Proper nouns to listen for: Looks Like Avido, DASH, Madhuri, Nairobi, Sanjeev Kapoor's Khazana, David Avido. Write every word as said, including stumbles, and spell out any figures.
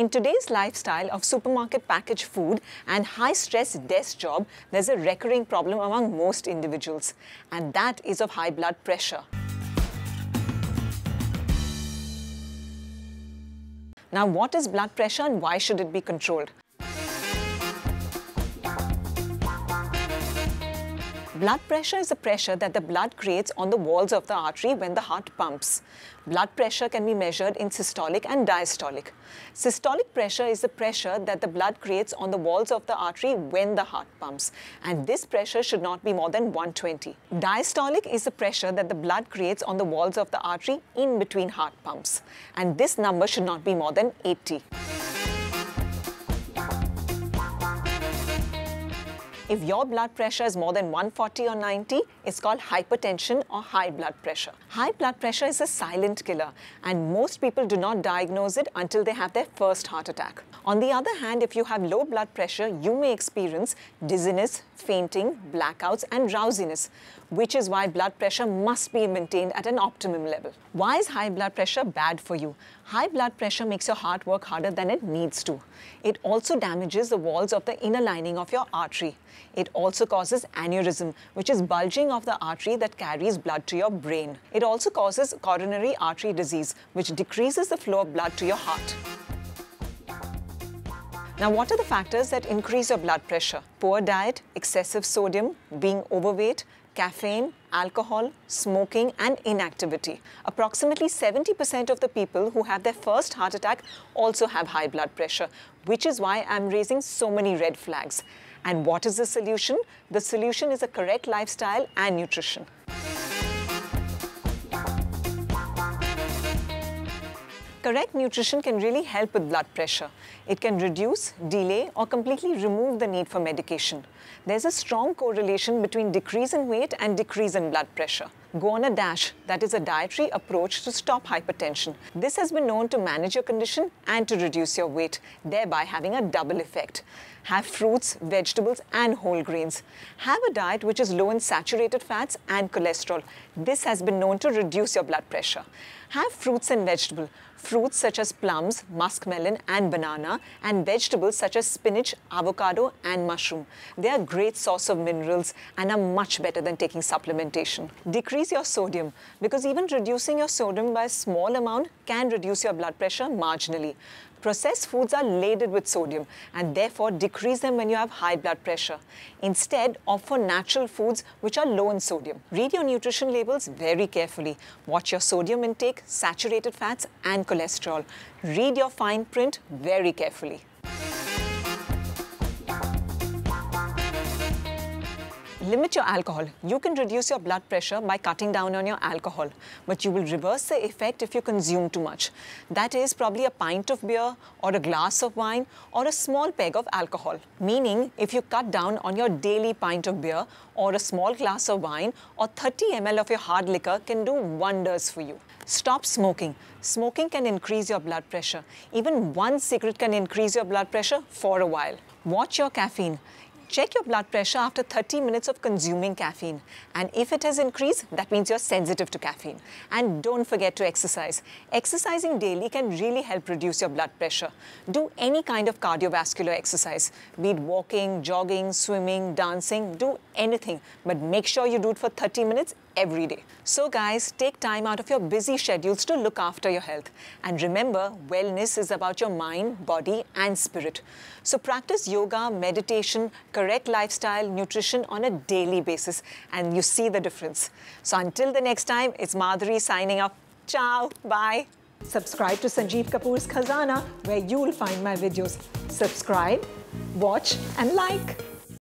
In today's lifestyle of supermarket packaged food and high-stress desk job, there's a recurring problem among most individuals, and that is of high blood pressure. Now, what is blood pressure and why should it be controlled? Blood pressure is the pressure that the blood creates on the walls of the artery when the heart pumps. Blood pressure can be measured in systolic and diastolic. Systolic pressure is the pressure that the blood creates on the walls of the artery when the heart pumps, and this pressure should not be more than one twenty. Diastolic is the pressure that the blood creates on the walls of the artery in between heart pumps, and this number should not be more than eighty. If your blood pressure is more than one forty or ninety, it's called hypertension or high blood pressure. High blood pressure is a silent killer, and most people do not diagnose it until they have their first heart attack. On the other hand, if you have low blood pressure, you may experience dizziness, fainting, blackouts, and drowsiness, which is why blood pressure must be maintained at an optimum level. Why is high blood pressure bad for you? High blood pressure makes your heart work harder than it needs to. It also damages the walls of the inner lining of your artery. It also causes aneurysm, which is bulging of the artery that carries blood to your brain. It also causes coronary artery disease, which decreases the flow of blood to your heart. Now, what are the factors that increase your blood pressure? Poor diet, excessive sodium, being overweight, caffeine, alcohol, smoking, and inactivity. Approximately seventy percent of the people who have their first heart attack also have high blood pressure, which is why I'm raising so many red flags. And what is the solution? The solution is a correct lifestyle and nutrition. Correct nutrition can really help with blood pressure. It can reduce, delay, or completely remove the need for medication. There's a strong correlation between decrease in weight and decrease in blood pressure. Go on a DASH, that is a dietary approach to stop hypertension. This has been known to manage your condition and to reduce your weight, thereby having a double effect. Have fruits, vegetables, and whole grains. Have a diet which is low in saturated fats and cholesterol. This has been known to reduce your blood pressure. Have fruits and vegetables. Fruits such as plums, muskmelon, and banana, and vegetables such as spinach, avocado, and mushroom. They are a great source of minerals and are much better than taking supplementation. Decrease your sodium, because even reducing your sodium by a small amount can reduce your blood pressure marginally. Processed foods are laden with sodium, and therefore decrease them when you have high blood pressure. Instead, opt for natural foods which are low in sodium. Read your nutrition labels very carefully. Watch your sodium intake, saturated fats, and cholesterol. Read your fine print very carefully. Limit your alcohol. You can reduce your blood pressure by cutting down on your alcohol, but you will reverse the effect if you consume too much. That is probably a pint of beer or a glass of wine or a small peg of alcohol. Meaning, if you cut down on your daily pint of beer or a small glass of wine or thirty milliliters of your hard liquor can do wonders for you. Stop smoking. Smoking can increase your blood pressure. Even one cigarette can increase your blood pressure for a while. Watch your caffeine. Check your blood pressure after thirty minutes of consuming caffeine. And if it has increased, that means you're sensitive to caffeine. And don't forget to exercise. Exercising daily can really help reduce your blood pressure. Do any kind of cardiovascular exercise, be it walking, jogging, swimming, dancing, do anything. But make sure you do it for thirty minutes every day. So guys, take time out of your busy schedules to look after your health. And remember, wellness is about your mind, body, and spirit. So practice yoga, meditation, correct lifestyle, nutrition on a daily basis, and you see the difference. So until the next time, it's Madhuri signing off. Ciao, bye. Subscribe to Sanjeev Kapoor's Khazana, where you'll find my videos. Subscribe, watch, and like.